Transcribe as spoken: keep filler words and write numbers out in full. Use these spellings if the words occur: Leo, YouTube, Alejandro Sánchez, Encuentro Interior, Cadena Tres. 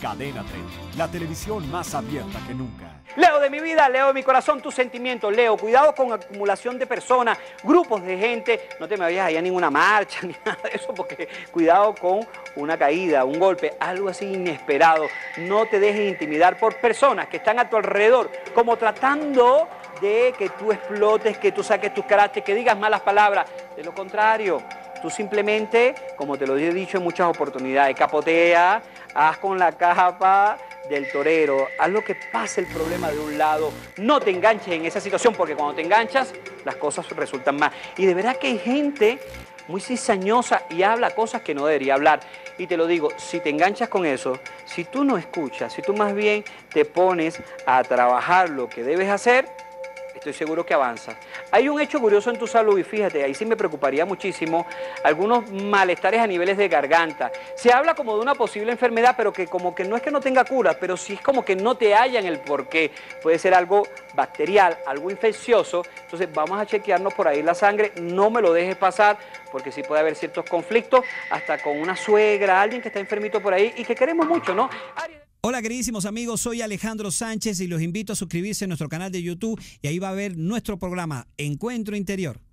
Cadena Tres, la televisión más abierta que nunca. Leo de mi vida, Leo de mi corazón, tus sentimientos, Leo. Cuidado con acumulación de personas, grupos de gente. No te me vayas allá a ninguna marcha ni nada de eso, porque cuidado con una caída, un golpe, algo así inesperado. No te dejes intimidar por personas que están a tu alrededor, como tratando de que tú explotes, que tú saques tus caracteres, que digas malas palabras. De lo contrario, tú simplemente, como te lo he dicho en muchas oportunidades, capotea, haz con la capa del torero, haz lo que pase el problema de un lado, no te enganches en esa situación, porque cuando te enganchas las cosas resultan más. Y de verdad que hay gente muy cizañosa y habla cosas que no debería hablar. Y te lo digo, si te enganchas con eso, si tú no escuchas, si tú más bien te pones a trabajar lo que debes hacer, estoy seguro que avanzas. Hay un hecho curioso en tu salud y fíjate, ahí sí me preocuparía muchísimo, algunos malestares a niveles de garganta. Se habla como de una posible enfermedad, pero que como que no es que no tenga cura, pero sí es como que no te hallan el porqué. Puede ser algo bacterial, algo infeccioso, entonces vamos a chequearnos por ahí la sangre, no me lo dejes pasar, porque sí puede haber ciertos conflictos, hasta con una suegra, alguien que está enfermito por ahí y que queremos mucho, ¿no? Hola queridísimos amigos, soy Alejandro Sánchez y los invito a suscribirse a nuestro canal de YouTube y ahí va a ver nuestro programa Encuentro Interior.